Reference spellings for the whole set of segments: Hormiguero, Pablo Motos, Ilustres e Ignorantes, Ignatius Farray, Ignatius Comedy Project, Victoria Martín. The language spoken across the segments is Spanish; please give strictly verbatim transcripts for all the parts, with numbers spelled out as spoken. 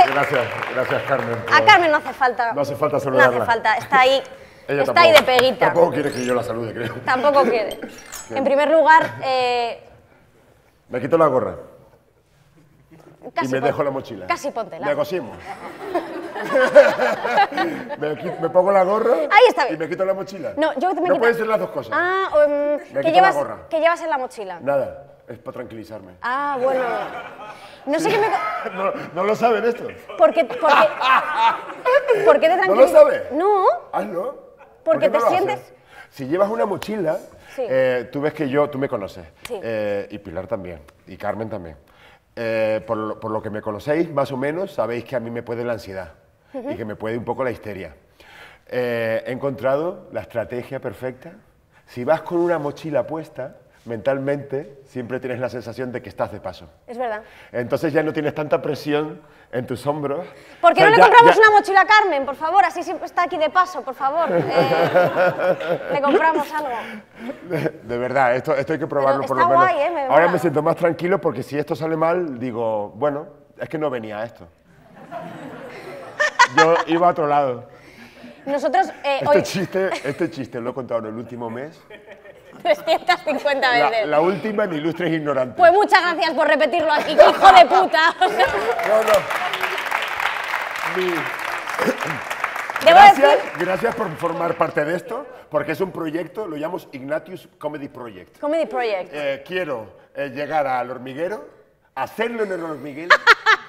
hace... Gracias, gracias Carmen. Por... A Carmen no hace falta. No hace falta saludarla. No hace falta, está ahí. Ella está tampoco, ahí de peguita. Tampoco quiere que yo la salude, creo. Tampoco quiere. En primer lugar... Eh... Me quito la gorra. Casi y me dejo la mochila. Casi ponte la. Negociemos. me, me pongo la gorra Ahí está bien. Y me quito la mochila. No, yo me no quito... pueden ser las dos cosas. Ah, um, ¿qué llevas, ¿qué llevas en la mochila? Nada, es para tranquilizarme. Ah, bueno. No sé sí. qué me... No, no lo saben esto. ¿Por qué, por qué, ¿por qué te tranquilizas? ¿No lo sabes? No. Hazlo. Porque ¿Por te sientes... Haces? Si llevas una mochila, sí. eh, tú ves que yo, tú me conoces. Sí. Eh, y Pilar también, y Carmen también. Eh, por, lo, por lo que me conocéis, más o menos, sabéis que a mí me puede la ansiedad uh-huh. y que me puede un poco la histeria. Eh, he encontrado la estrategia perfecta. Si vas con una mochila puesta, mentalmente siempre tienes la sensación de que estás de paso. Es verdad. Entonces ya no tienes tanta presión en tus hombros. ¿Por qué o sea, no le ya, compramos ya... una mochila a Carmen, por favor? Así siempre está aquí de paso, por favor. Eh, le compramos algo. De, de verdad, esto, esto hay que probarlo Pero por lo menos. Guay, eh, me Ahora me siento más tranquilo porque si esto sale mal, digo, bueno, es que no venía a esto. Yo iba a otro lado. Nosotros, eh, este, hoy... chiste, este chiste lo he contado en el último mes. trescientas cincuenta veces. La, la última en Ilustres e Ignorantes. Pues muchas gracias por repetirlo aquí, hijo de puta. O sea... No, no. Mi... Debo gracias, decir... gracias por formar parte de esto, porque es un proyecto, lo llamamos Ignatius Comedy Project. Comedy Project. Eh, quiero eh, llegar al Hormiguero, hacerlo en el Hormiguero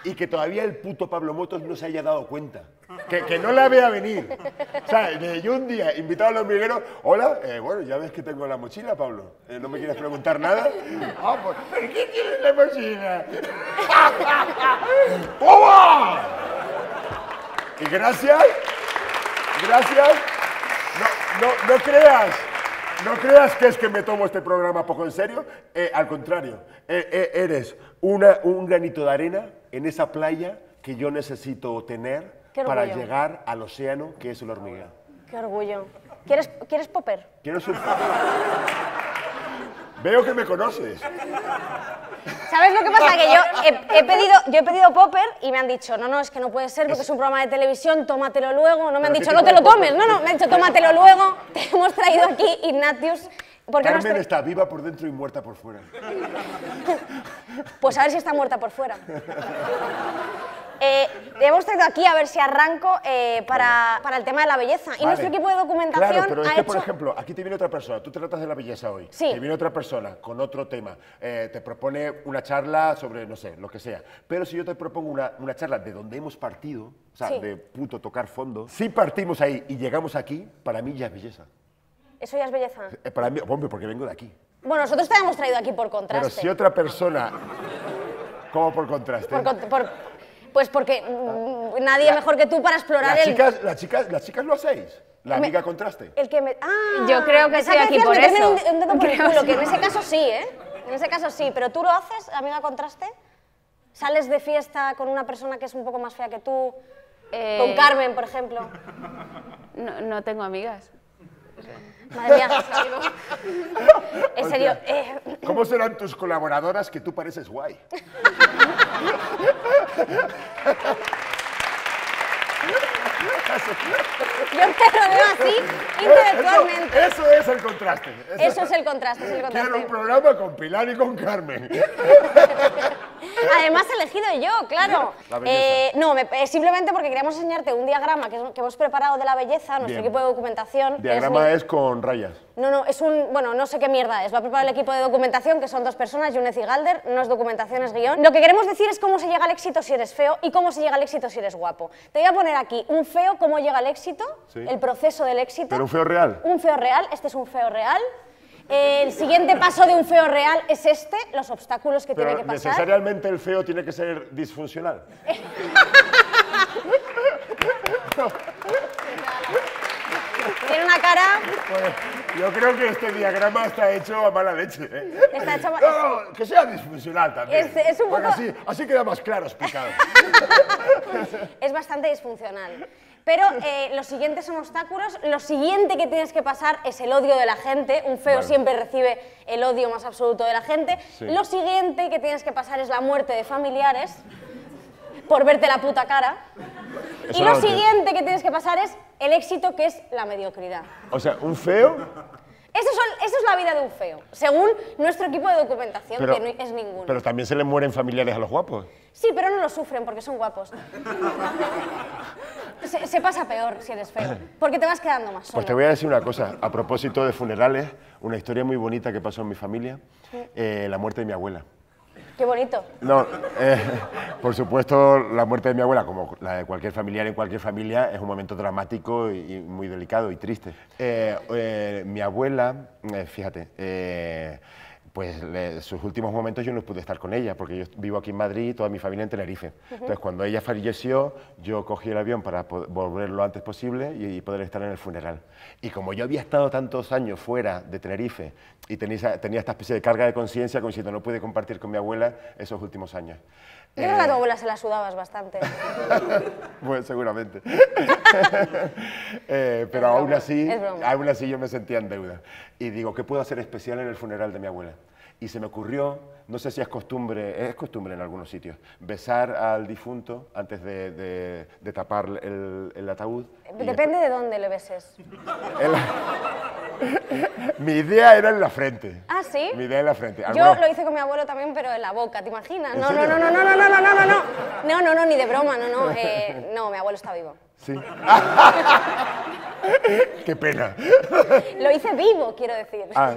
y que todavía el puto Pablo Motos no se haya dado cuenta. Que, que no la vea venir. O sea, yo un día, invitado al Hormiguero, hola, eh, bueno, ya ves que tengo la mochila, Pablo. Eh, ¿No me quieres preguntar nada? Ah, pues, ¿pero qué tienes la mochila? ¡Toma! Y gracias, gracias. No, no, no creas. No creas que es que me tomo este programa poco en serio, eh, al contrario, eh, eh, eres una, un granito de arena en esa playa que yo necesito tener para llegar al océano que es el Hormiguero. Qué orgullo. ¿Quieres, ¿quieres popper? Quiero su... Veo que me conoces. ¿Sabes lo que pasa? Que yo he, he, pedido, yo he pedido popper y me han dicho, no, no, es que no puede ser porque es, es un programa de televisión, tómatelo luego. No me han dicho, no te lo tomes, popper. no, no, me han dicho, tómatelo luego. Te hemos traído aquí, Ignatius. Porque Carmen nos tra... está viva por dentro y muerta por fuera. Pues a ver si está muerta por fuera. Eh, hemos traído aquí, a ver si arranco, eh, para, para el tema de la belleza. Vale. Y nuestro equipo de documentación Claro, pero es ha que, hecho... por ejemplo, aquí te viene otra persona. Tú tratas de la belleza hoy. Sí. Te viene otra persona con otro tema. Eh, te propone una charla sobre, no sé, lo que sea. Pero si yo te propongo una, una charla de donde hemos partido, o sea, sí. de puto tocar fondo, si partimos ahí y llegamos aquí, para mí ya es belleza. ¿Eso ya es belleza? Eh, para mí, hombre, porque vengo de aquí. Bueno, nosotros te hemos traído aquí por contraste. Pero si otra persona... ¿Cómo por contraste? Por cont por... Pues porque mmm, nadie la, mejor que tú para explorar las el... Chicas, las, chicas, las chicas lo hacéis, la me, amiga contraste. El que me... Ah, yo creo que estoy aquí por eso. Un, un dedo por el culo, que en ese caso sí, ¿eh? En ese caso sí, pero tú lo haces, amiga contraste. Sales de fiesta con una persona que es un poco más fea que tú, eh, con Carmen, por ejemplo. No, no tengo amigas. Madre mía, en serio. O sea, eh... ¿Cómo serán tus colaboradoras que tú pareces guay? Yo te lo veo así, intelectualmente. Eso, eso es el contraste. Eso, eso es el contraste, es el contraste. Quiero un programa con Pilar y con Carmen. Además, he elegido yo, claro. Eh, no, me, simplemente porque queríamos enseñarte un diagrama que, que hemos preparado de la belleza, nuestro Bien. equipo de documentación. Diagrama es, mi... es con rayas. No, no, es un... Bueno, no sé qué mierda es. Va a preparar el equipo de documentación, que son dos personas, Yunez y Galder. No es documentación, es guión. Lo que queremos decir es cómo se llega al éxito si eres feo y cómo se llega al éxito si eres guapo. Te voy a poner aquí un feo, cómo llega al éxito, sí. el proceso del éxito. Pero un feo real. Un feo real. Este es un feo real. El siguiente paso de un feo real es este, los obstáculos que Pero tiene que pasar. Necesariamente el feo tiene que ser disfuncional. Tiene una cara... Bueno, yo creo que este diagrama está hecho a mala leche, ¿eh? Está hecho a... No, no, que sea disfuncional también. Es, es un poco... así, así queda más claro explicado. Es bastante disfuncional. Pero eh, los siguientes son obstáculos, lo siguiente que tienes que pasar es el odio de la gente, un feo vale. siempre recibe el odio más absoluto de la gente, sí. lo siguiente que tienes que pasar es la muerte de familiares, por verte la puta cara. Eso y lo siguiente que... que tienes que pasar es el éxito, que es la mediocridad. O sea, ¿un feo? Eso, son, eso es la vida de un feo, según nuestro equipo de documentación, pero, que no es ninguno. Pero también se les mueren familiares a los guapos. Sí, pero no lo sufren porque son guapos. se, se pasa peor si eres feo, porque te vas quedando más solo. Pues te voy a decir una cosa, a propósito de funerales, una historia muy bonita que pasó en mi familia, eh, la muerte de mi abuela. ¡Qué bonito! No, eh, por supuesto, la muerte de mi abuela, como la de cualquier familiar en cualquier familia, es un momento dramático y, y muy delicado y triste. Eh, eh, mi abuela, eh, fíjate, eh, pues le, sus últimos momentos yo no pude estar con ella, porque yo vivo aquí en Madrid y toda mi familia en Tenerife. Uh-huh. Entonces, cuando ella falleció, yo cogí el avión para volver lo antes posible y, y poder estar en el funeral. Y como yo había estado tantos años fuera de Tenerife y tenía, tenía esta especie de carga de conciencia, como si no pude compartir con mi abuela esos últimos años. Yo creo eh... que a tu abuela se la sudabas bastante. Bueno, seguramente. eh, pero es aún broma, así, aún así yo me sentía en deuda. Y digo, ¿qué puedo hacer especial en el funeral de mi abuela? Y se me ocurrió, no sé si es costumbre, es costumbre en algunos sitios, besar al difunto antes de, de, de tapar el, el ataúd. Depende de dónde le beses. El, mi idea era en la frente. ¿Ah, sí? Mi idea en la frente. Algunos... Yo lo hice con mi abuelo también, pero en la boca, ¿te imaginas? No, no, no, no, no, no, no, no, no, no, no, no, no, ni de broma, no, no, eh, no, mi abuelo está vivo. Sí. ¡Qué pena! Lo hice vivo, quiero decir. Ah,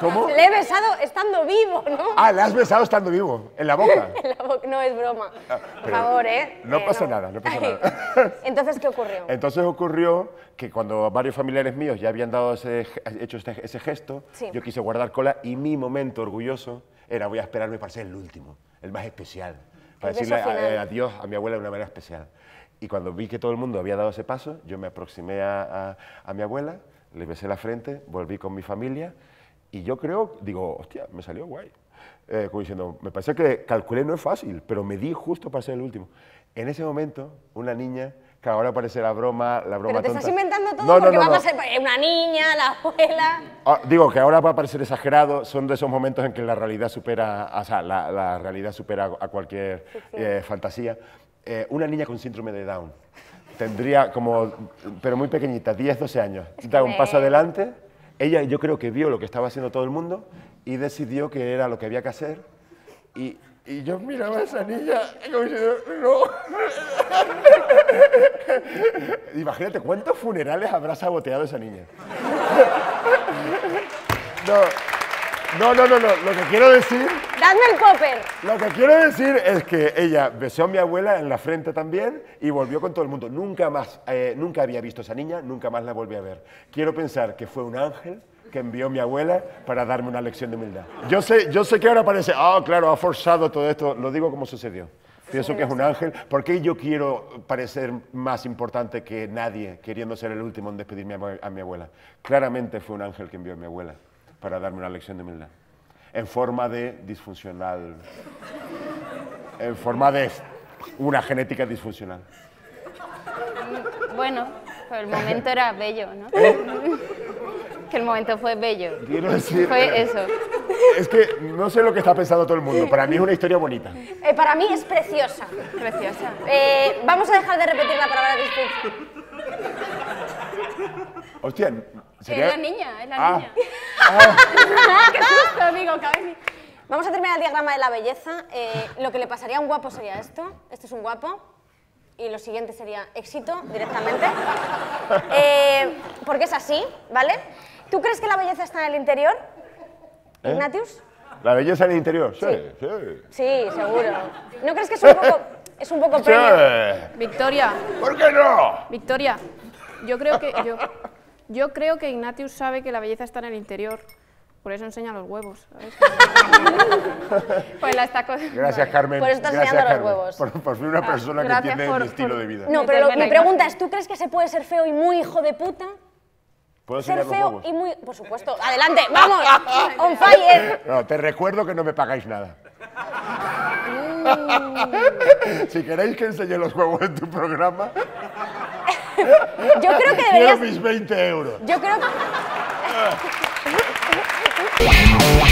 ¿cómo? Le he besado estando vivo, ¿no? Ah, le has besado estando vivo, en la boca. En la boca, no es broma. Ah, por favor, ¿eh? No eh, pasó no. nada, no pasó Ay. nada. Entonces, ¿qué ocurrió? Entonces ocurrió que cuando varios familiares míos ya habían dado ese, hecho este, ese gesto, sí. yo quise guardar cola y mi momento orgulloso era voy a esperarme para ser el último, el más especial, para el decirle a, a, adiós a mi abuela de una manera especial. Y cuando vi que todo el mundo había dado ese paso, yo me aproximé a, a, a mi abuela, le besé la frente, volví con mi familia y yo creo, digo, hostia, me salió guay. Eh, como diciendo, me parece que calculé no es fácil, pero me di justo para ser el último. En ese momento, una niña, que ahora parece la broma, la broma tonta. Pero te estás inventando todo no, no, porque no, no, va a pasar no. una niña, la abuela... Ah, digo, que ahora va a parecer exagerado, son de esos momentos en que la realidad supera, o sea, la, la realidad supera a cualquier sí, sí. Eh, fantasía. Eh, una niña con síndrome de Down, tendría como, pero muy pequeñita, diez, doce años, da un paso adelante, ella yo creo que vio lo que estaba haciendo todo el mundo y decidió que era lo que había que hacer y, y yo miraba a esa niña y como diciendo, no. Imagínate cuántos funerales habrá saboteado esa niña. No. No, no, no, no, lo que quiero decir... ¡Dadme el popper! Lo que quiero decir es que ella besó a mi abuela en la frente también y volvió con todo el mundo. Nunca más, eh, nunca había visto a esa niña, nunca más la volví a ver. Quiero pensar que fue un ángel que envió a mi abuela para darme una lección de humildad. Yo sé, yo sé que ahora parece, ah, oh, claro, ha forzado todo esto, lo digo como sucedió. Pienso que es un ángel. ¿Por qué yo quiero parecer más importante que nadie queriendo ser el último en despedirme a mi abuela? Claramente fue un ángel que envió a mi abuela para darme una lección de humildad, en forma de disfuncional, en forma de una genética disfuncional. Bueno, pero el momento era bello, ¿no? ¿Eh? Que el momento fue bello. Quiero decir... Fue eso. Es que no sé lo que está pensando todo el mundo, para mí es una historia bonita. Eh, para mí es preciosa. Preciosa. Eh, vamos a dejar de repetir la palabra disfuncional. Hostia, ¿sería? Es la niña, es la ah. niña. Ah. ¡Qué susto, amigo! Vamos a terminar el diagrama de la belleza. Eh, lo que le pasaría a un guapo sería esto. Este es un guapo. Y lo siguiente sería éxito, directamente. Eh, porque es así, ¿vale? ¿Tú crees que la belleza está en el interior, ¿Eh? Ignatius? ¿La belleza en el interior? Sí, sí. Sí, sí seguro. ¿No crees que es un poco, es un poco sí. premio? Victoria. ¿Por qué no? Victoria, yo creo que... Yo... Yo creo que Ignatius sabe que la belleza está en el interior, por eso enseña los huevos, ¿sabes? Pues la está Gracias, Carmen. Por eso está enseñando Gracias, los huevos. Por, por ser una ah, persona que entiende por, el estilo por... de vida. No, pero lo, mi pregunta es, ¿tú crees que se puede ser feo y muy hijo de puta? ¿Puedo ser feo huevos? y muy... Por supuesto. ¡Adelante! ¡Vamos! ¡On fire! No, te recuerdo que no me pagáis nada. Mm. Si queréis que enseñe los huevos en tu programa... Yo creo que deberías... Quiero mis veinte euros. Yo creo que...